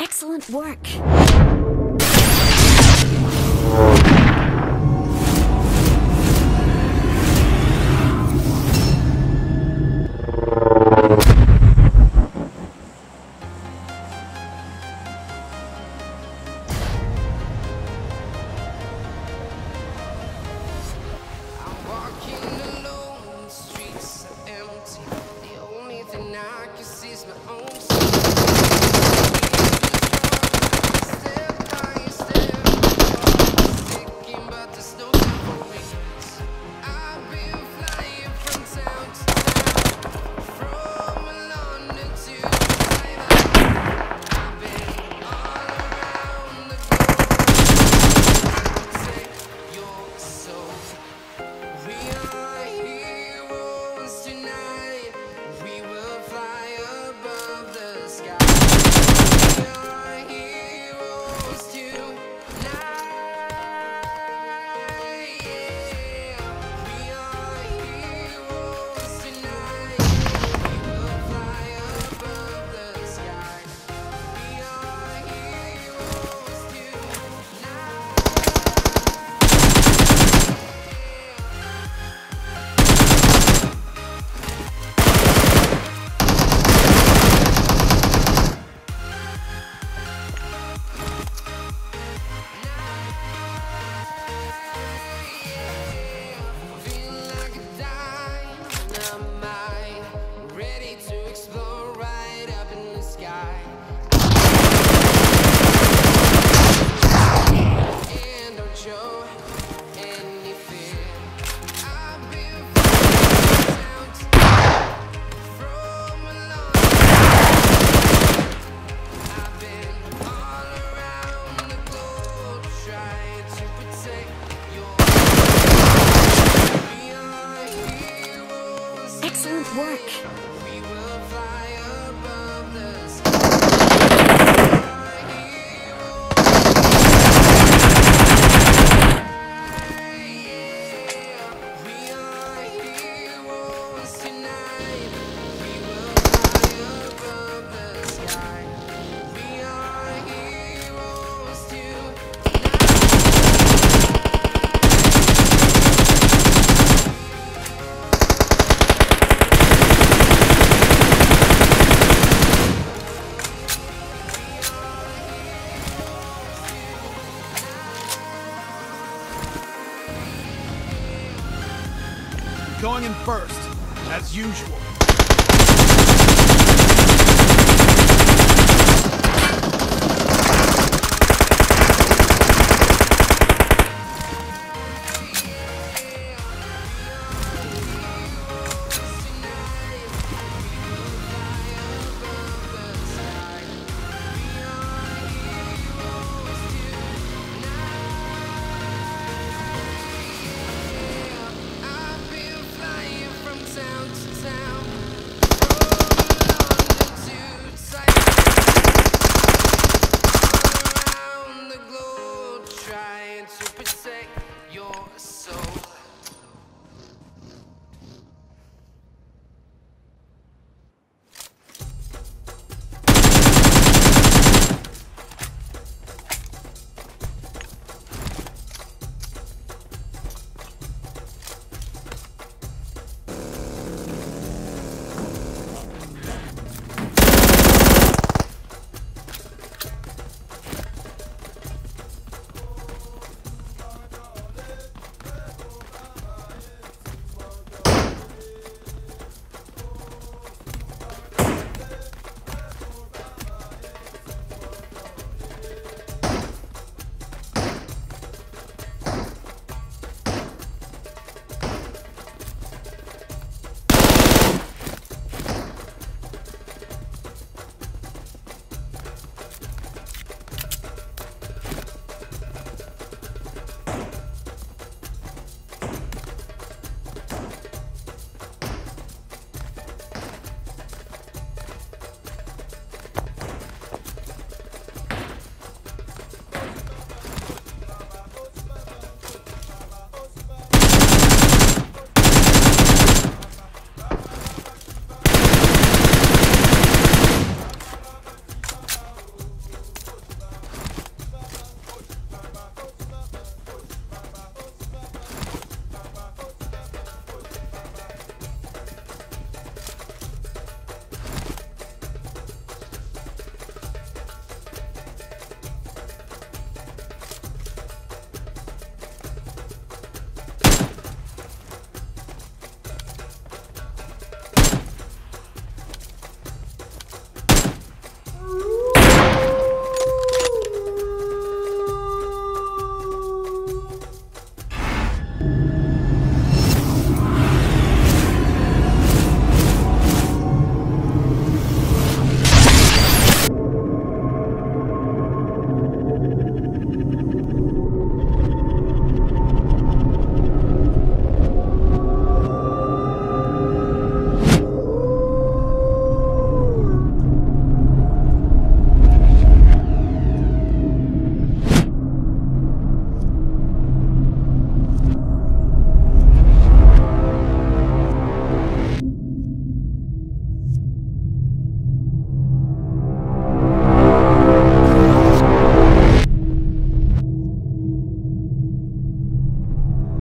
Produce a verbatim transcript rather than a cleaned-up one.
Excellent work. Going in first, as usual.